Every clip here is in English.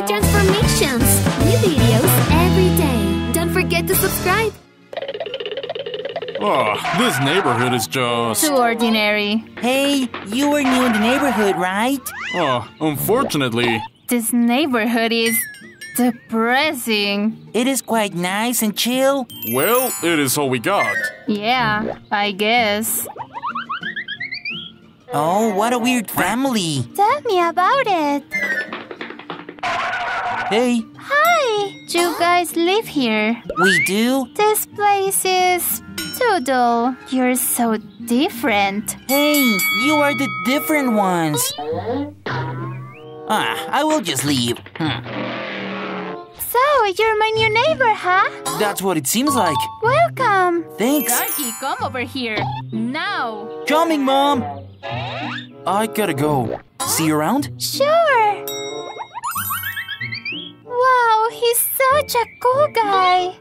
Toy Transformations! New videos every day! Don't forget to subscribe! Oh, this neighborhood is just… too ordinary. Hey, you were new in the neighborhood, right? Oh, unfortunately… this neighborhood is… depressing. It is quite nice and chill. Well, it is all we got. Yeah, I guess. Oh, what a weird family. Tell me about it. Hey. Hi. You guys live here? We do. This place is… too dull. You're so different. Hey, you are the different ones. I will just leave. So, you're my new neighbor, huh? That's what it seems like. Welcome. Thanks. Darky, come over here. Now. Coming, Mom. I gotta go. See you around? Sure. Wow, he's such a cool guy.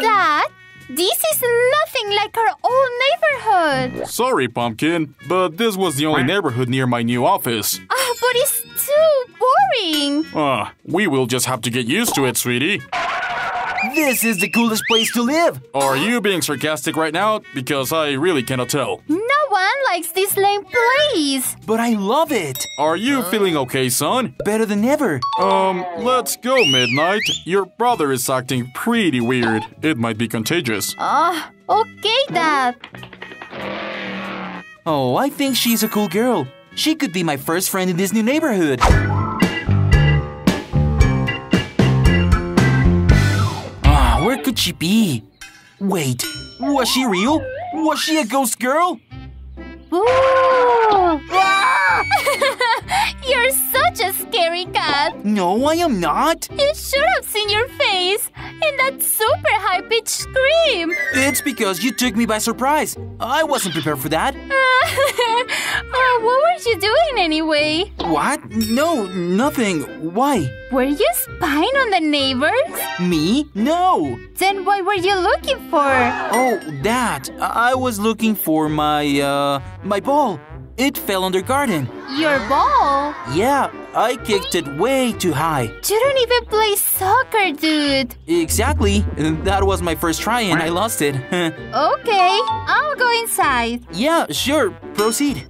Dad, this is nothing like our old neighborhood. Sorry, Pumpkin, but this was the only neighborhood near my new office. Oh, but it's too boring. We will just have to get used to it, sweetie. This is the coolest place to live. Are you being sarcastic right now? Because I really cannot tell. No one likes this lame place. But I love it. Are you feeling okay, son? Better than ever. Let's go, Midnight. Your brother is acting pretty weird. It might be contagious. Okay, Dad. Oh, I think she's a cool girl. She could be my first friend in this new neighborhood. Where could she be? Wait, was she real? Was she a ghost girl? Ooh. Ah! You're such a scary cat. No, I am not. You should have seen your face and that super high-pitched scream. It's because you took me by surprise. I wasn't prepared for that. What were you doing anyway? What? No, nothing. Why? Were you spying on the neighbors? Me? No. Then what were you looking for? Oh, that. I was looking for my, my ball. It fell on their garden. Your ball? Yeah, I kicked it way too high. You don't even play soccer, dude. Exactly. That was my first try and I lost it. Okay, I'll go inside. Yeah, sure. Proceed.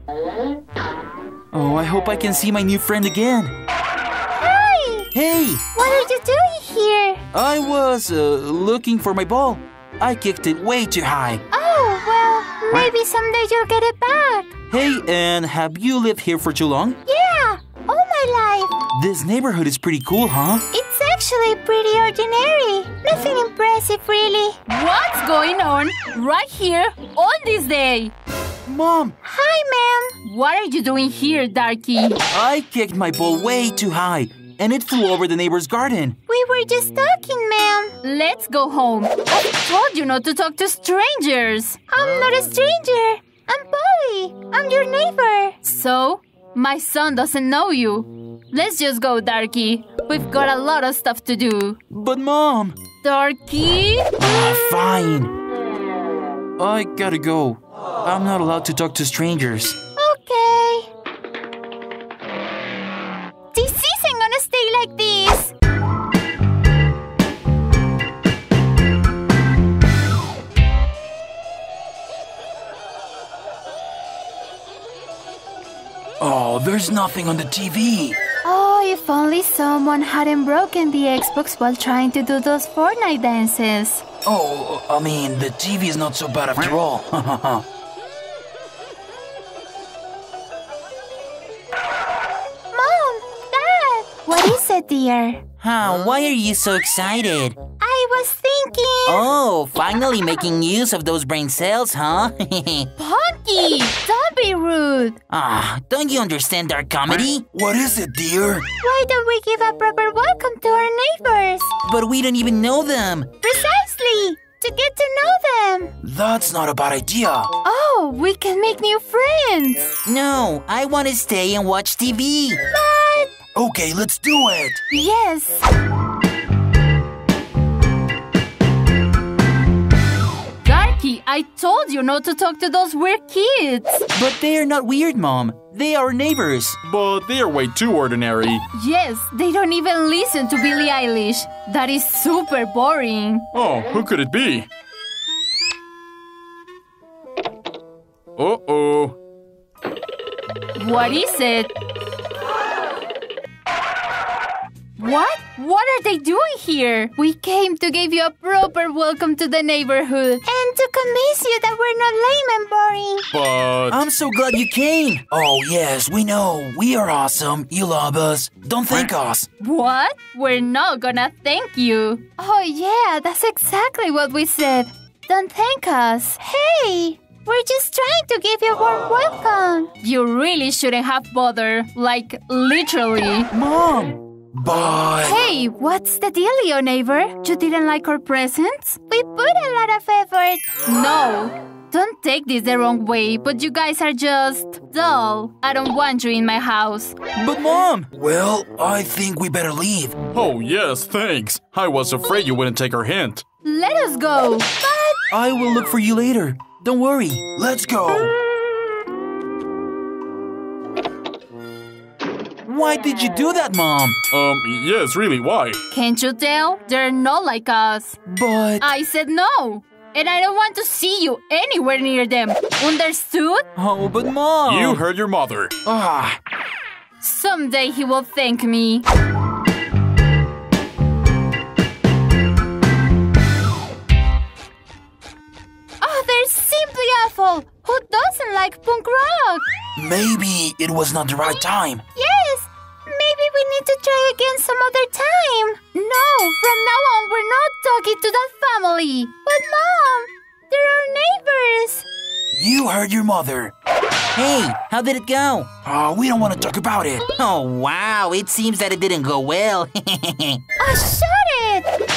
Oh, I hope I can see my new friend again. Hi! Hey! What are you doing here? I was looking for my ball. I kicked it way too high. Oh, well, maybe someday you'll get it back. Hey, and have you lived here for too long? Yeah, all my life. This neighborhood is pretty cool, huh? It's actually pretty ordinary. Nothing impressive, really. What's going on right here on this day? Mom! Hi, ma'am. What are you doing here, Darky? I kicked my ball way too high, and it flew over the neighbor's garden. We were just talking, ma'am. Let's go home. I told you not to talk to strangers. I'm not a stranger. I'm Polly. I'm your neighbor. So, my son doesn't know you. Let's just go, Darky. We've got a lot of stuff to do. But, Mom… Darky? Fine. I gotta go. I'm not allowed to talk to strangers. Okay. This isn't gonna stay like this. Oh, there's nothing on the TV. Oh, if only someone hadn't broken the Xbox while trying to do those Fortnite dances. Oh, I mean, the TV is not so bad after all. Mom! Dad! What is it, dear? Huh, why are you so excited? I was thinking… Oh, finally making use of those brain cells, huh? Punky! Don't be rude! Don't you understand our comedy? What is it, dear? Why don't we give a proper welcome to our neighbors? But we don't even know them! Precisely! To get to know them! That's not a bad idea! Oh, we can make new friends! No, I want to stay and watch TV! But… Okay, let's do it! Yes! I told you not to talk to those weird kids. But they are not weird, Mom. They are neighbors. But they are way too ordinary. Yes, they don't even listen to Billie Eilish. That is super boring. Oh, who could it be? Uh-oh. What is it? What? What are they doing here? We came to give you a proper welcome to the neighborhood. And to convince you that we're not lame and boring. But... I'm so glad you came. Oh, yes, we know. We are awesome. You love us. Don't thank us. What? We're not gonna thank you. Oh, yeah, that's exactly what we said. Don't thank us. Hey! We're just trying to give you a warm welcome. You really shouldn't have bothered. Like, literally. Mom! Bye. Hey, what's the dealio, neighbor? You didn't like our presents? We put a lot of effort. No, don't take this the wrong way, but you guys are just dull. I don't want you in my house. But Mom! Well, I think we better leave. Oh, yes, thanks. I was afraid you wouldn't take our hint. Let us go. But... I will look for you later. Don't worry. Let's go. Why did you do that, Mom? Yes, really, why? Can't you tell? They're not like us. But... I said no. And I don't want to see you anywhere near them. Understood? Oh, but Mom... You heard your mother. Ah. Someday he will thank me. Oh, they're simply awful. Who doesn't like punk rock? Maybe it was not the right time. Yes. Maybe we need to try again some other time. No, from now on, we're not talking to that family. But Mom, they're our neighbors. You heard your mother. Hey, how did it go? Oh, we don't want to talk about it. Oh, wow, it seems that it didn't go well. Oh, shut it!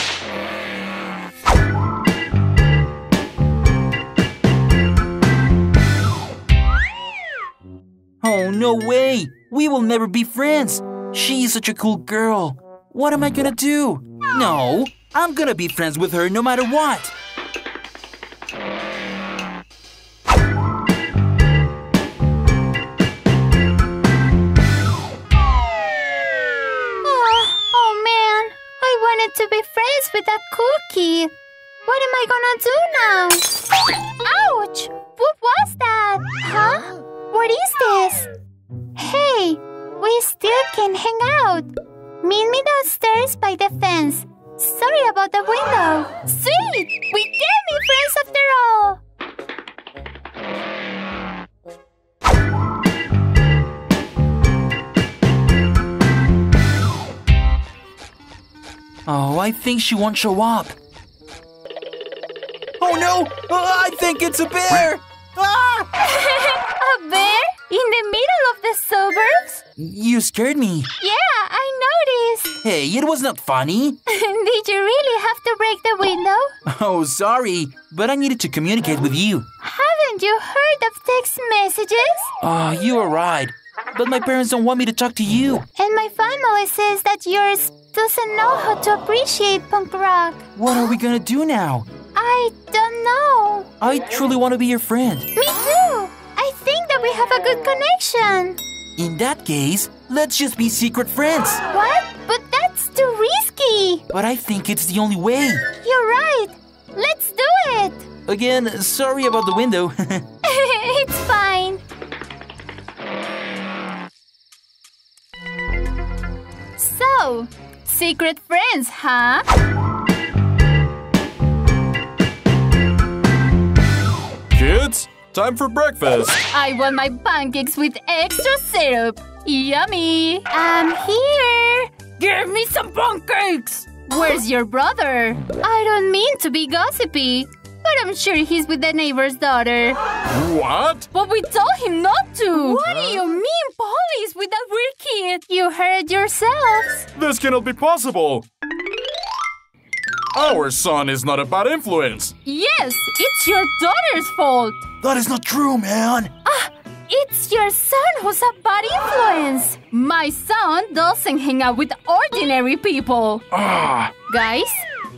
Oh, no way! We will never be friends! She is such a cool girl! What am I gonna do? No! I'm gonna be friends with her no matter what! Oh man! I wanted to be friends with that cookie! What am I gonna do now? Ouch! What was that? Huh? What is this? Hey, we still can hang out. Meet me downstairs by the fence. Sorry about the window. Sweet! We can be friends after all! Oh, I think she won't show up. Oh no! I think it's a bear! Ah! A bear? In the middle of the suburbs? You scared me. Yeah, I noticed. Hey, it was not funny. Did you really have to break the window? Oh, sorry, but I needed to communicate with you. Haven't you heard of text messages? Oh, you are right. But my parents don't want me to talk to you. And my family says that yours doesn't know how to appreciate punk rock. What are we gonna do now? I don't know. I truly want to be your friend. Me too. We have a good connection. In that case, let's just be secret friends. What? But that's too risky. But I think it's the only way. You're right. Let's do it. Again, sorry about the window. It's fine. So, secret friends, huh? Kids? Time for breakfast! I want my pancakes with extra syrup! Yummy! I'm here! Give me some pancakes! Where's your brother? I don't mean to be gossipy, but I'm sure he's with the neighbor's daughter. What? But we told him not to! What do you mean, police with that weird kid? You heard yourselves! This cannot be possible! Our son is not a bad influence! Yes, it's your daughter's fault! That is not true, man! Ah, it's your son who's a bad influence! My son doesn't hang out with ordinary people! Guys,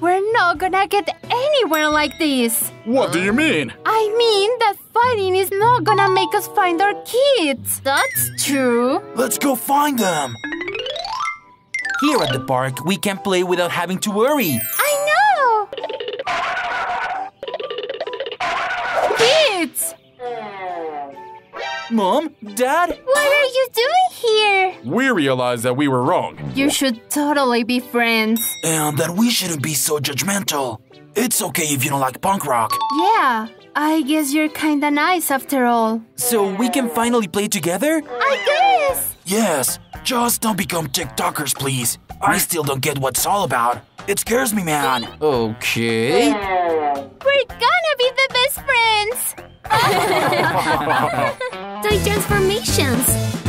We're not gonna get anywhere like this! What do you mean? I mean that fighting is not gonna make us find our kids! That's true! Let's go find them! Here at the park, we can play without having to worry! I know! Kids! Mom? Dad? What are you doing here? We realized that we were wrong. You should totally be friends. And that we shouldn't be so judgmental. It's okay if you don't like punk rock. Yeah, I guess you're kinda nice after all. So we can finally play together? I guess! Yes, just don't become TikTokers, please. I still don't get what it's all about. It scares me, man. Okay. We're gonna be the best friends! Toy Transformations!